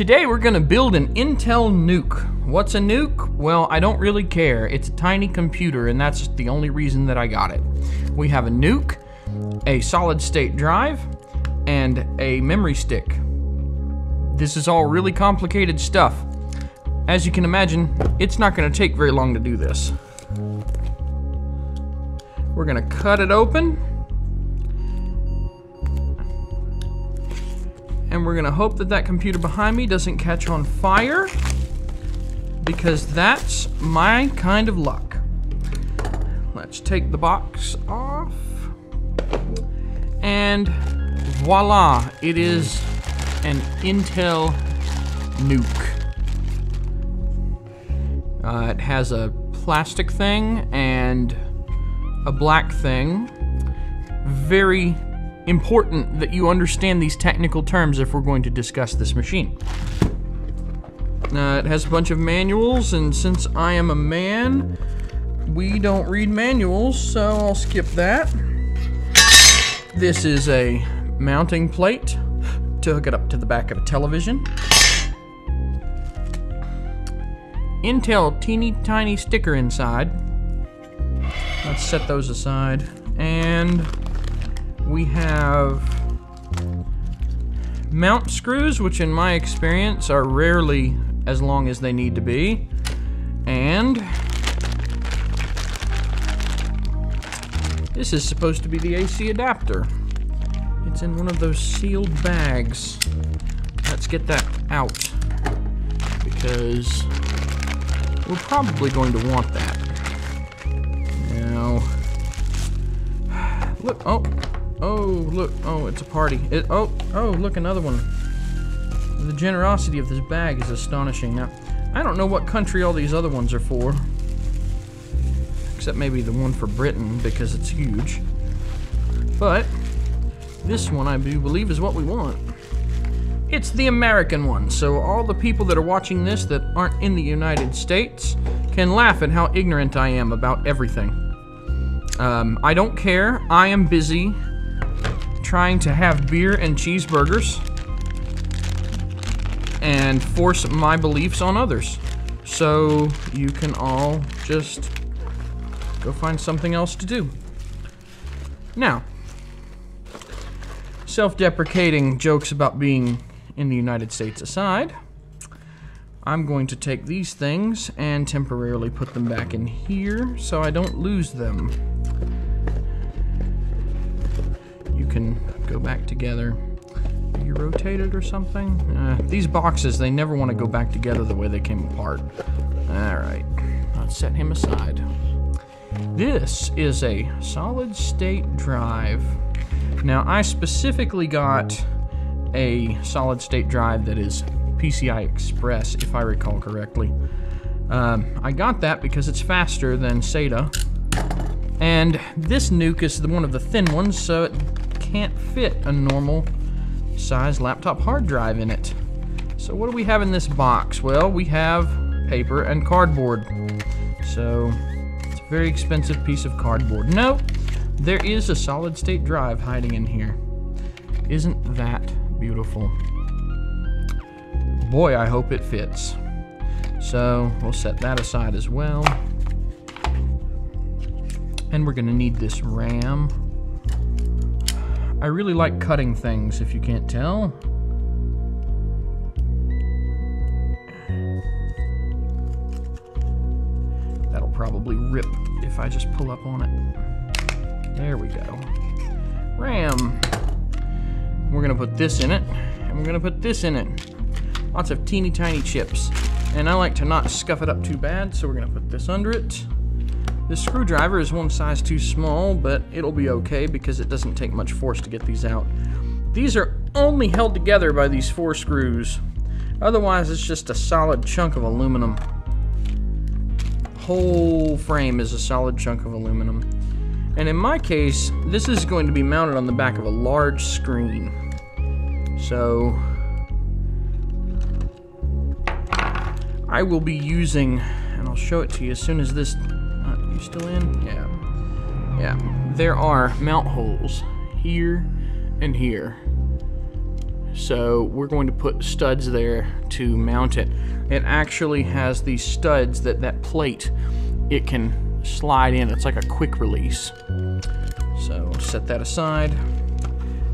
Today we're gonna build an Intel NUC. What's a NUC? Well, I don't really care. It's a tiny computer and that's the only reason that I got it. We have a NUC, a solid state drive, and a memory stick. This is all really complicated stuff. As you can imagine, it's not gonna take very long to do this. We're gonna cut it open. And we're gonna hope that that computer behind me doesn't catch on fire, because that's my kind of luck. Let's take the box off. And voila, it is an Intel NUC. It has a plastic thing and a black thing. Very important that you understand these technical terms if we're going to discuss this machine. It has a bunch of manuals, and since I am a man, we don't read manuals, so I'll skip that. This is a mounting plate to hook it up to the back of a television. Intel teeny tiny sticker inside. Let's set those aside. And we have mount screws, which in my experience are rarely as long as they need to be, and this is supposed to be the AC adapter. It's in one of those sealed bags. Let's get that out, because we're probably going to want that. Now, look, oh, it's a party. Look, another one. The generosity of this bag is astonishing. Now, I don't know what country all these other ones are for, except maybe the one for Britain, because it's huge. But this one, I do believe, is what we want. It's the American one, so all the people that are watching this that aren't in the United States can laugh at how ignorant I am about everything. I don't care. I am busy trying to have beer and cheeseburgers and force my beliefs on others. So you can all just go find something else to do. Now, self-deprecating jokes about being in the United States aside, I'm going to take these things and temporarily put them back in here so I don't lose them. Can go back together. You rotate it or something? These boxes, they never want to go back together the way they came apart. Alright, let's set him aside. This is a solid state drive. Now, I specifically got a solid state drive that is PCI Express, if I recall correctly. I got that because it's faster than SATA. And this NUC is one of the thin ones, so it can't fit a normal size laptop hard drive in it. So what do we have in this box? Well, we have paper and cardboard. So it's a very expensive piece of cardboard. No, there is a solid state drive hiding in here. Isn't that beautiful? Boy, I hope it fits. So we'll set that aside as well. And we're gonna need this RAM. I really like cutting things, if you can't tell. That'll probably rip if I just pull up on it. There we go. RAM. We're gonna put this in it, and we're gonna put this in it. Lots of teeny tiny chips. And I like to not scuff it up too bad, so we're gonna put this under it. This screwdriver is one size too small, but it'll be okay because it doesn't take much force to get these out. These are only held together by these 4 screws. Otherwise, it's just a solid chunk of aluminum. Whole frame is a solid chunk of aluminum. And in my case, this is going to be mounted on the back of a large screen. So I will be using, and I'll show it to you as soon as this. You still in? Yeah. There are mount holes here and here. So we're going to put studs there to mount it. It actually has these studs that plate, it can slide in. It's like a quick release. So set that aside.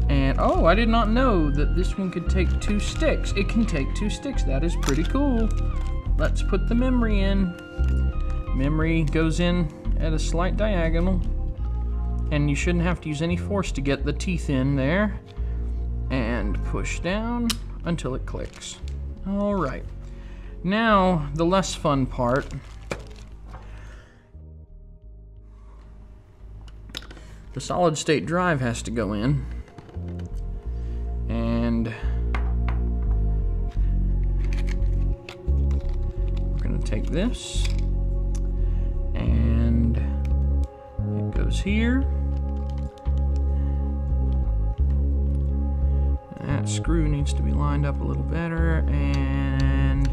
And oh, I did not know that this one could take 2 sticks. It can take 2 sticks. That is pretty cool. Let's put the memory in. Memory goes in at a slight diagonal. And you shouldn't have to use any force to get the teeth in there. And push down until it clicks. All right. Now, the less fun part. The solid state drive has to go in. And we're going to take this, and it goes here. That screw needs to be lined up a little better, and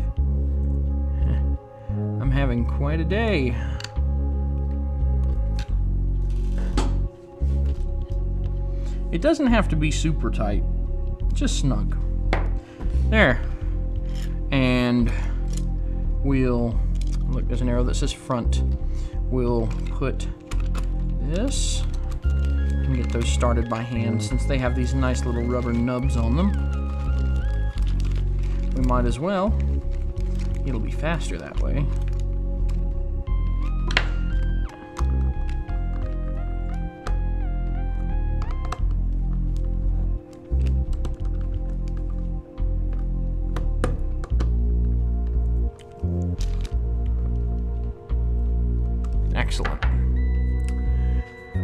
I'm having quite a day. It doesn't have to be super tight, just snug. There. And we'll, look, there's an arrow that says front. We'll put this and get those started by hand since they have these nice little rubber nubs on them. We might as well. It'll be faster that way. Excellent.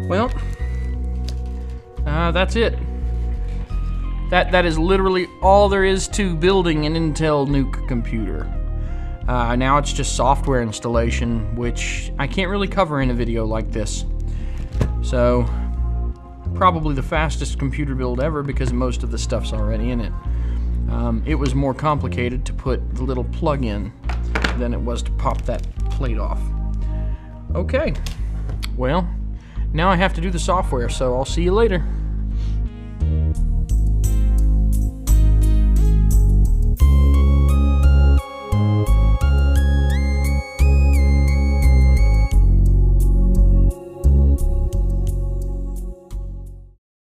Well, that's it. That is literally all there is to building an Intel NUC computer. Now it's just software installation, which I can't really cover in a video like this. So, probably the fastest computer build ever because most of the stuff's already in it. It was more complicated to put the little plug in than it was to pop that plate off. Okay, well, now I have to do the software, so I'll see you later.